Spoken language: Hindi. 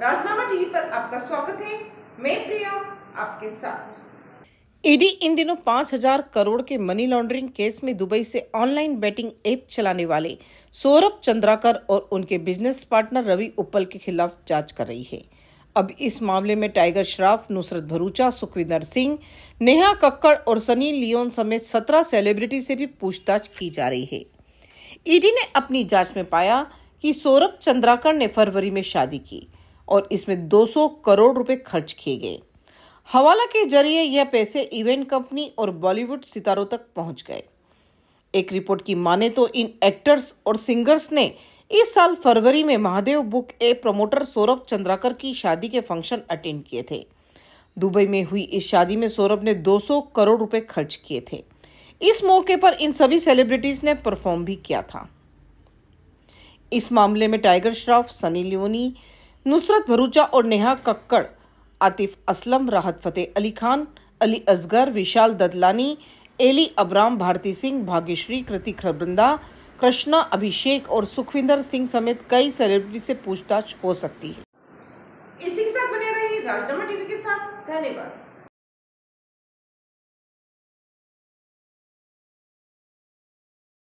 राजनामा टीवी पर आपका स्वागत है। मैं प्रिया आपके साथ। ईडी इन दिनों 5,000 करोड़ के मनी लॉन्ड्रिंग केस में दुबई से ऑनलाइन बैटिंग ऐप चलाने वाले सौरभ चंद्राकर और उनके बिजनेस पार्टनर रवि उपल के खिलाफ जांच कर रही है। अब इस मामले में टाइगर श्रॉफ, नुसरत भरूचा, सुखविंदर सिंह, नेहा कक्कड़ और सनी लियोन समेत 17 सेलिब्रिटी से भी पूछताछ की जा रही है। ईडी ने अपनी जांच में पाया कि सौरभ चंद्राकर ने फरवरी में शादी की और इसमें 200 करोड़ रुपए खर्च किए गए। हवाला के जरिए यह पैसे इवेंट कंपनी और बॉलीवुड सितारों तक पहुंच गए। एक रिपोर्ट की माने तो इन एक्टर्स और सिंगर्स ने इस साल फरवरी में महादेव बुक ए प्रमोटर सौरभ चंद्राकर की शादी के फंक्शन अटेंड किए थे। दुबई में हुई इस शादी में सौरभ ने 200 करोड़ रुपए खर्च किए थे। इस मौके पर इन सभी सेलिब्रिटीज ने परफॉर्म भी किया था। इस मामले में टाइगर श्रॉफ, सनी लियोनी, नुसरत भरूचा और नेहा कक्कड़, आतिफ असलम, राहत फतेह अली खान, अली असगर, विशाल ददलानी, एली अब्राम, भारती सिंह, भाग्यश्री, कृति खरबंदा, कृष्णा अभिषेक और सुखविंदर सिंह समेत कई सेलिब्रिटी से पूछताछ हो सकती है। इसी के साथ बने रहिए राजनामा टीवी के साथ। धन्यवाद।